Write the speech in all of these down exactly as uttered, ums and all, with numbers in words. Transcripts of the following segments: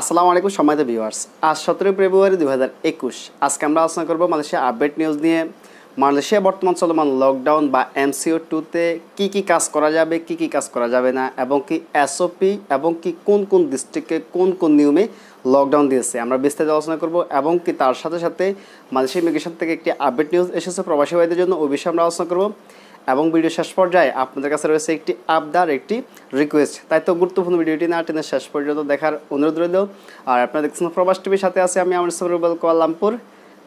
আসসালামু আলাইকুম সম্মানিত ভিউয়ার্স, আজ সতেরোই ফেব্রুয়ারি দুই হাজার একুশ। আজকে আমরা আলোচনা করবো মালয়েশিয়া আপডেট নিউজ নিয়ে। মালয়েশিয়া বর্তমান চলমান লকডাউন বা এমসিও টুতে কী কী কাজ করা যাবে, কী কী কাজ করা যাবে না, এবং কি এসওপি এবং কি কোন কোন ডিস্ট্রিক্টে কোন কোন নিয়মে লকডাউন দিয়েছে, আমরা বিস্তারিত আলোচনা করব। এবং কি তার সাথে সাথে মালয়েশিয়া ইমিগ্রেশন থেকে একটি আপডেট নিউজ এসেছে প্রবাসী ভাইদের জন্য, ওই বিষয়ে আমরা আলোচনা করব। এবং ভিডিও শেষ পর্যায়ে আপনাদের কাছে রয়েছে একটি আবদার, একটি রিকোয়েস্ট, তাই তো গুরুত্বপূর্ণ ভিডিওটি না টেনে শেষ পর্যন্ত দেখার অনুরোধ রইল। আর আপনারা দেখছেন প্রবাস টিভির, সাথে আছে আমি আমার সরুবেল কুয়ালা লামপুর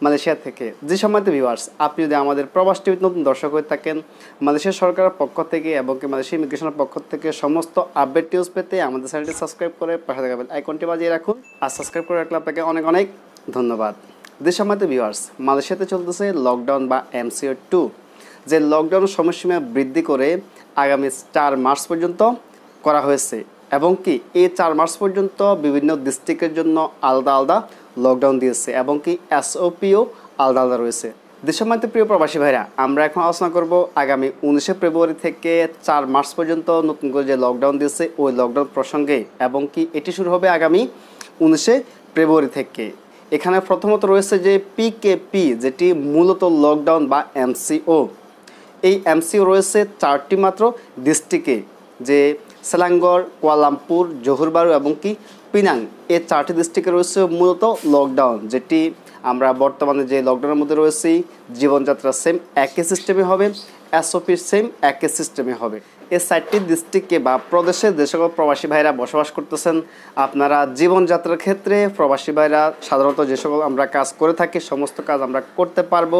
মালয়েশিয়া থেকে। যে সম্মানিত ভিউয়ার্স, আপনি যদি আমাদের প্রবাস টিভির নতুন দর্শক হয়ে থাকেন, মালয়েশিয়া সরকারের পক্ষ থেকে এবং মালয়েশিয়া ইমিগ্রেশনের পক্ষ থেকে সমস্ত আপডেট নিউজ পেতে আমাদের চ্যানেলটি সাবস্ক্রাইব করে পাশে থাকা বেল আইকনটি বাজিয়ে রাখুন। আর সাবস্ক্রাইব করে রাখলে আপনাকে অনেক অনেক ধন্যবাদ। যে সম্মানিত ভিউয়ার্স, মালয়েশিয়াতে চলতেছে লকডাউন বা এমসিও টু, যে লকডাউন সময়সীমা বৃদ্ধি করে আগামী চার মার্চ পর্যন্ত করা হয়েছে। এবং কি এই চার মার্চ পর্যন্ত বিভিন্ন ডিস্ট্রিক্টের জন্য আলাদা আলাদা লকডাউন দিয়েছে, এবং কি এসওপিও আলাদা আলাদা রয়েছে। দেশমাতে প্রিয় প্রবাসী ভাইরা, আমরা এখন আলোচনা করব আগামী উনিশে ফেব্রুয়ারি থেকে চার মার্চ পর্যন্ত নতুন করে যে লকডাউন দিয়েছে ওই লকডাউন প্রসঙ্গে। এবং কি এটি শুরু হবে আগামী উনিশে ফেব্রুয়ারি থেকে। এখানে প্রথমত রয়েছে যে পিকেপি, যেটি মূলত লকডাউন বা এমসিও। এই এমসিও রয়েছে চারটি মাত্র ডিস্ট্রিক্টে, যে সেলাঙ্গর, কুয়ালালামপুর, জোহর বারু এবং কি পিনাং, এই চারটি ডিস্ট্রিক্টে রয়েছে মূলত লকডাউন। যেটি আমরা বর্তমানে যে লকডাউনের মধ্যে রয়েছি, জীবনযাত্রা সেম একই সিস্টেমে হবে, এসওপি সেম একই সিস্টেমে হবে। এই চারটি ডিস্ট্রিক্টে বা প্রদেশে যে সকল প্রবাসী ভাইরা বসবাস করতেছেন, আপনারা জীবনযাত্রার ক্ষেত্রে প্রবাসী ভাইরা সাধারণত যে সকল আমরা কাজ করে থাকি সমস্ত কাজ আমরা করতে পারবো।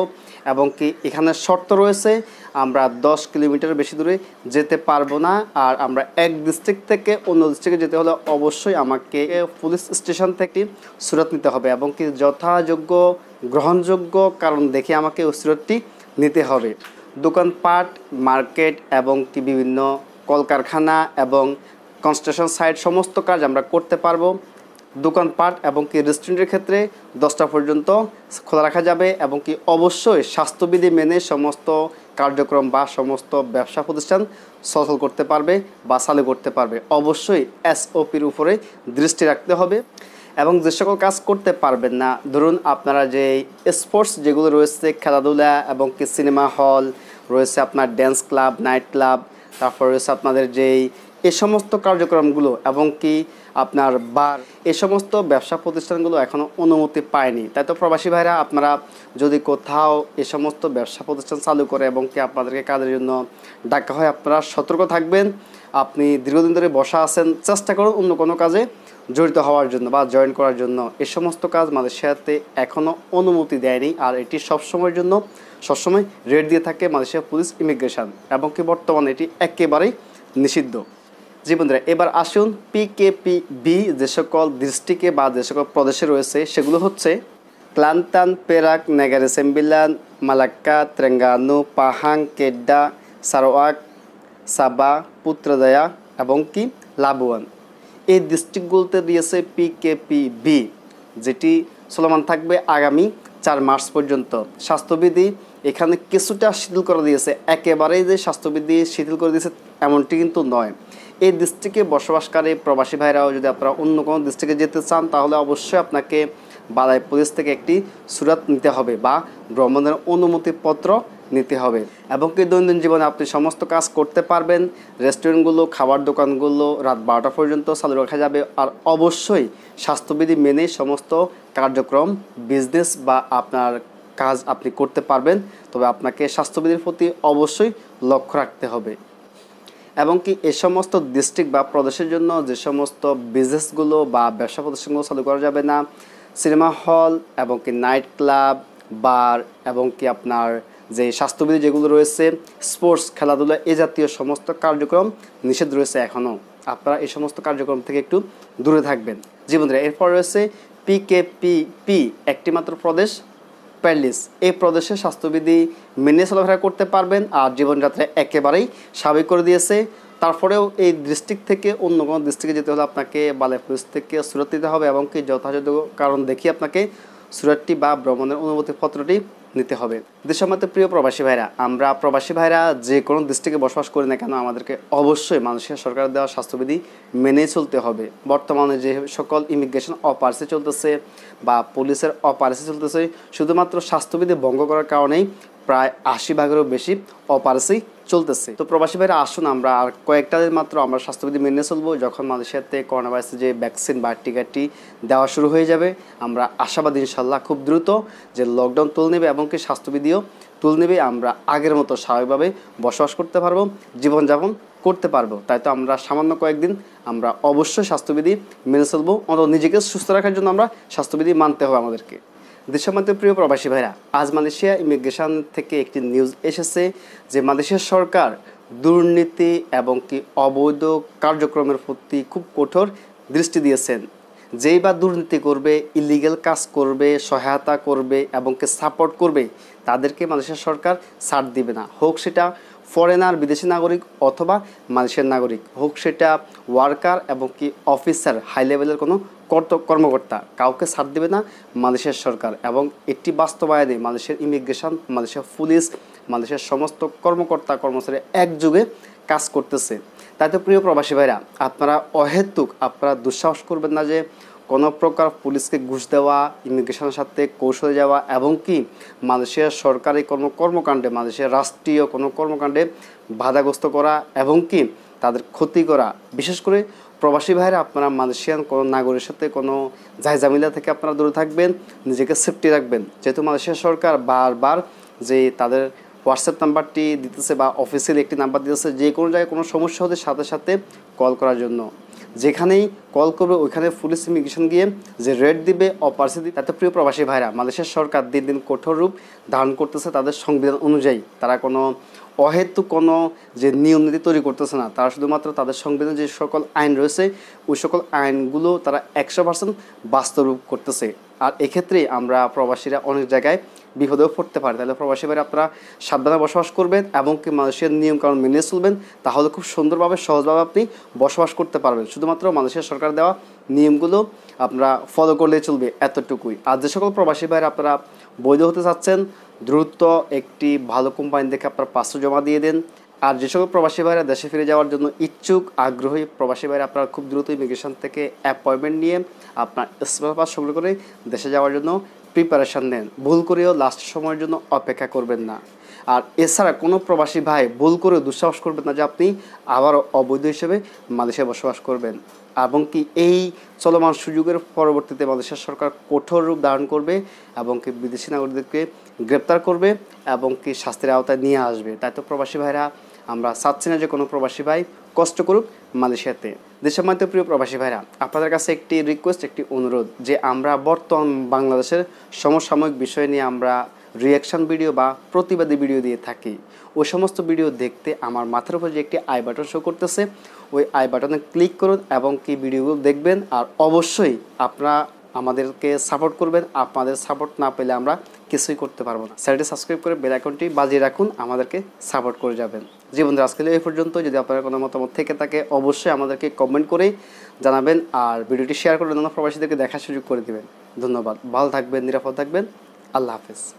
এবং কি এখানে শর্ত রয়েছে, আমরা দশ কিলোমিটার বেশি দূরে যেতে পারবো না। আর আমরা এক ডিস্ট্রিক্ট থেকে অন্য ডিস্ট্রিক্টে যেতে হলে অবশ্যই আমাকে পুলিশ স্টেশন থেকে সুরত নিতে হবে, এবং কি যথাযোগ্য গ্রহণযোগ্য কারণ দেখে আমাকে ওই সুরতটি নিতে হবে। দোকানপাট, মার্কেট এবং কি বিভিন্ন কলকারখানা এবং কনস্ট্রাকশন সাইট সমস্ত কাজ আমরা করতে পারবো। দোকানপাট এবং কি রেস্টুরেন্টের ক্ষেত্রে দশটা পর্যন্ত খোলা রাখা যাবে, এবং কি অবশ্যই স্বাস্থ্যবিধি মেনে সমস্ত কার্যক্রম বা সমস্ত ব্যবসা প্রতিষ্ঠান সচল করতে পারবে বা চালু করতে পারবে। অবশ্যই এসওপির উপরে দৃষ্টি রাখতে হবে। এবং যে সকল কাজ করতে পারবেন না, ধরুন আপনারা যে স্পোর্টস যেগুলো রয়েছে, খেলাধুলা এবং কি সিনেমা হল রয়েছে, আপনার ড্যান্স ক্লাব, নাইট ক্লাব, তারপর রয়েছে আপনাদের যেই এই সমস্ত কার্যক্রমগুলো এবং কি আপনার বার, এই সমস্ত ব্যবসা প্রতিষ্ঠানগুলো এখনও অনুমতি পায়নি। তাই তো প্রবাসী ভাইরা, আপনারা যদি কোথাও এ সমস্ত ব্যবসা প্রতিষ্ঠান চালু করে এবং কি আপনাদেরকে কাজের জন্য ডাকা হয়, আপনারা সতর্ক থাকবেন। আপনি দীর্ঘদিন ধরে বসা আছেন, চেষ্টা করুন অন্য কোনো কাজে জড়িত হওয়ার জন্য বা জয়েন করার জন্য। এ সমস্ত কাজ মালয়েশিয়াতে এখনও অনুমতি দেয়নি, আর এটি সবসময়ের জন্য সবসময় রেট দিয়ে থাকে মালয়েশিয়া পুলিশ ইমিগ্রেশন, এবং কি বর্তমানে এটি একেবারেই নিষিদ্ধ। জি বন্ধুরা, এবার আসুন পিকেপিবি যে সকল ডিস্ট্রিক্টে বা যে সকল প্রদেশে রয়েছে, সেগুলো হচ্ছে Kelantan, Perak, Negeri Sembilan, Malacca, Terengganu, Pahang, Kedah, Sarawak, সাবা, পুত্রদয়া এবং কি লাবুয়ান। এই ডিস্ট্রিক্টগুলোতে দিয়েছে পিকেপিবি, যেটি চলমান থাকবে আগামী চার মার্চ পর্যন্ত। স্বাস্থ্যবিধি এখানে কিছুটা শিথিল করে দিয়েছে, একেবারেই যে স্বাস্থ্যবিধি শিথিল করে দিয়েছে এমনটি কিন্তু নয়। এই ডিস্ট্রিক্টে বসবাসকারী প্রবাসী ভাইরাও যদি আপনারা অন্য কোনো ডিস্ট্রিক্টে যেতে চান, তাহলে অবশ্যই আপনাকে বালাই পুলিশ থেকে একটি সুরাত নিতে হবে বা ভ্রমণের অনুমতিপত্র নিতে হবে। এবং কি দৈনন্দিন জীবনে আপনি সমস্ত কাজ করতে পারবেন। রেস্টুরেন্টগুলো, খাবার দোকানগুলো রাত বারোটা পর্যন্ত চালু রাখা যাবে। আর অবশ্যই স্বাস্থ্যবিধি মেনে সমস্ত কার্যক্রম, বিজনেস বা আপনার কাজ আপনি করতে পারবেন, তবে আপনাকে স্বাস্থ্যবিধির প্রতি অবশ্যই লক্ষ্য রাখতে হবে। এবং কি এ সমস্ত ডিস্ট্রিক্ট বা প্রদেশের জন্য যে সমস্ত বিজনেসগুলো বা ব্যবসা প্রতিষ্ঠানগুলো চালু করা যাবে না, সিনেমা হল এবং কি নাইট ক্লাব, বার এবং কি আপনার যে স্বাস্থ্যবিধি যেগুলো রয়েছে, স্পোর্টস, খেলাধুলা, এ জাতীয় সমস্ত কার্যক্রম নিষেধ রয়েছে এখনও। আপনারা এই সমস্ত কার্যক্রম থেকে একটু দূরে থাকবেন। জি বন্ধুরা, এরপর রয়েছে পিকেপিপি একটি মাত্র প্রদেশ পারলিস। এই প্রদেশে স্বাস্থ্যবিধি মেনে চলাফেরা করতে পারবেন, আর জীবনযাত্রা একেবারেই স্বাভাবিক করে দিয়েছে। তারপরেও এই ডিস্ট্রিক্ট থেকে অন্য কোনো ডিস্ট্রিক্টে যেতে হলে আপনাকে বালাই পুলিশ থেকে সুরত দিতে হবে, এবং কি যথাযথ কারণ দেখি আপনাকে সুরতটি বা ভ্রমণের অনুমতিপত্রটি নিতে হবে। দেশের মধ্যে প্রিয় প্রবাসী ভাইরা, আমরা প্রবাসী ভাইরা যে কোনো দেশ থেকে বসবাস করি না কেন আমাদেরকে অবশ্যই মালয়েশিয়া সরকার দেওয়া স্বাস্থ্যবিধি মেনে চলতে হবে। বর্তমানে যে সকল ইমিগ্রেশন অপারেশন চলতেছে বা পুলিশের অপারেশন চলতেছে, শুধুমাত্র স্বাস্থ্যবিধি ভঙ্গ করার কারণেই প্রায় আশি ভাগেরও বেশি অপারেসি চলতেছে। তো প্রবাসী ভাইরা আসুন আমরা আর কয়েকটা দিন মাত্র আমরা স্বাস্থ্যবিধি মেনে চলবো। যখন মালয়েশিয়াতে করোনা ভাইরাসের যে ভ্যাকসিন বা টিকাটি দেওয়া শুরু হয়ে যাবে, আমরা আশাবাদী ইনশাল্লাহ খুব দ্রুত যে লকডাউন তুলে নেবে এবং কি স্বাস্থ্যবিধিও তুলে নেবে। আমরা আগের মতো স্বাভাবিকভাবে বসবাস করতে পারবো, জীবনযাপন করতে পারবো। তাই তো আমরা সামান্য কয়েকদিন আমরা অবশ্যই স্বাস্থ্যবিধি মেনে চলবো, অন্তত নিজেকে সুস্থ রাখার জন্য আমরা স্বাস্থ্যবিধি মানতে হবে আমাদেরকে। দেশের মধ্যে প্রিয় প্রবাসী ভাইরা, আজ মালয়েশিয়া ইমিগ্রেশন থেকে একটি নিউজ এসেছে যে মালয়েশিয়া সরকার দুর্নীতি এবং কি অবৈধ কার্যক্রমের প্রতি খুব কঠোর দৃষ্টি দিয়েছেন। যেই বা দুর্নীতি করবে, ইলিগেল কাজ করবে, সহায়তা করবে এবং কি সাপোর্ট করবে, তাদেরকে মালয়েশিয়া সরকার ছাড় দিবে না। হোক সেটা ফরেনার বিদেশি নাগরিক অথবা মালয়েশিয়ার নাগরিক, হোক সেটা ওয়ার্কার এবং কি অফিসার হাই লেভেলের কোনো কর্মকর্তা, কাউকে ছাড় দেবে না মালয়েশিয়ার সরকার। এবং একটি বাস্তবায়নে মালয়েশিয়ার ইমিগ্রেশন, মালয়েশিয়ার পুলিশ, মালয়েশিয়ার সমস্ত কর্মকর্তা কর্মচারী একযোগে কাজ করতেছে। তাই তো প্রিয় প্রবাসী ভাইরা, আপনারা অহেতুক আপনারা দুঃসাহস করবেন না যে কোনো প্রকার পুলিশকে ঘুষ দেওয়া, ইমিগ্রেশনের সাথে কৌশলে যাওয়া এবং কি মালয়েশিয়ার সরকারি কোনো কর্মকাণ্ডে, মালয়েশিয়ার রাষ্ট্রীয় কোনো কর্মকাণ্ডে বাধাগ্রস্ত করা এবং কি তাদের ক্ষতি করা। বিশেষ করে প্রবাসী ভাইরা আপনারা মালয়েশিয়ান কোনো নাগরিকের সাথে কোনো জায়জামিলা থেকে আপনারা দূরে থাকবেন, নিজেকে সেফটি রাখবেন। যেহেতু মালয়েশিয়া সরকার বারবার যে তাদের হোয়াটসঅ্যাপ নাম্বারটি দিতেছে বা অফিসিয়াল একটি নাম্বার দিতেছে, যে কোনো জায়গায় কোনো সমস্যা হতে সাথে সাথে কল করার জন্য, যেখানেই কল করবে ওইখানে পুলিশ ইমিগ্রেশন গিয়ে যে রেড দিবে অপারেশন দিবে। তাতে প্রিয় প্রবাসী ভাইরা, মালয়েশিয়ার সরকার দিন দিন কঠোর রূপ ধারণ করতেছে তাদের সংবিধান অনুযায়ী। তারা কোনো অহেতু কোনো যে নিয়ম নীতি তৈরি করতেছে না, তারা শুধুমাত্র তাদের সংবিধান যে সকল আইন রয়েছে ওই সকল আইনগুলো তারা একশো পার্সেন্ট বাস্তবরূপ করতেছে। আর এক্ষেত্রে আমরা প্রবাসীরা অনেক জায়গায় বিপদেও পড়তে পারি। তাহলে প্রবাসী ভাইরা আপনারা সাবধানে বসবাস করবেন এবং কি মালয়েশিয়ার নিয়মকানুন মেনে চলবেন, তাহলে খুব সুন্দরভাবে সহজভাবে আপনি বসবাস করতে পারবেন। শুধুমাত্র মালয়েশিয়া সরকার দেওয়া নিয়মগুলো আপনারা ফলো করলে চলবে, এতটুকুই। আর যে সকল প্রবাসী ভাইরা আপনারা বৈধ হতে চাচ্ছেন, দ্রুত একটি ভালো কোম্পানি দেখে আপনারা পাসপোর্ট জমা দিয়ে দেন। আর যে সকল প্রবাসী ভাইরা দেশে ফিরে যাওয়ার জন্য ইচ্ছুক আগ্রহী প্রবাসী ভাইরা আপনারা খুব দ্রুত ইমিগ্রেশন থেকে অ্যাপয়েন্টমেন্ট নিয়ে আপনার স্পেশাল পাস সংগ্রহ করে দেশে যাওয়ার জন্য প্রিপারেশান নেন। ভুল করেও লাস্ট সময়ের জন্য অপেক্ষা করবেন না। আর এছাড়া কোনো প্রবাসী ভাই ভুল করেও দুঃসাহস করবেন না যে আপনি আবারও অবৈধ হিসেবে মালয়েশিয়া বসবাস করবেন। এবং কি এই চলমান সুযোগের পরবর্তীতে মালয়েশিয়া সরকার কঠোর রূপ ধারণ করবে এবং কি বিদেশি নাগরিকদেরকে গ্রেপ্তার করবে এবং কি শাস্তির আওতায় নিয়ে আসবে। তাই তো প্রবাসী ভাইরা আমরা চাচ্ছি না যে কোনো প্রবাসী ভাই কষ্ট করুক মালয়েশিয়াতে। দেশের মধ্যে প্রিয় প্রবাসী ভাইরা, আপনাদের কাছে একটি রিকোয়েস্ট, একটি অনুরোধ যে আমরা বর্তমান বাংলাদেশের সমসাময়িক বিষয় নিয়ে আমরা রিয়াকশান ভিডিও বা প্রতিবাদী ভিডিও দিয়ে থাকি। ওই সমস্ত ভিডিও দেখতে আমার মাথার উপর যে একটি আই বাটন শো করতেছে, ওই আই বাটনে ক্লিক করুন এবং কি ভিডিওগুলো দেখবেন। আর অবশ্যই আপনারা আমাদেরকে সাপোর্ট করবেন, আপনাদের সাপোর্ট না পেলে আমরা কিছুই করতে পারবো না। চ্যানেলটি সাবস্ক্রাইব করে বেল আইকনটি বাজিয়ে রাখুন, আমাদেরকে সাপোর্ট করে যাবেন। জীবনদের আজকে এই পর্যন্ত। যদি আপনার কোনো মতামত থেকে থাকে অবশ্যই আমাদেরকে কমেন্ট করে জানাবেন আর ভিডিওটি শেয়ার করে অন্য প্রবাসীদেরকে দেখার সুযোগ করে দেবেন। ধন্যবাদ, ভালো থাকবেন, নিরাপদ থাকবেন, আল্লাহ হাফেজ।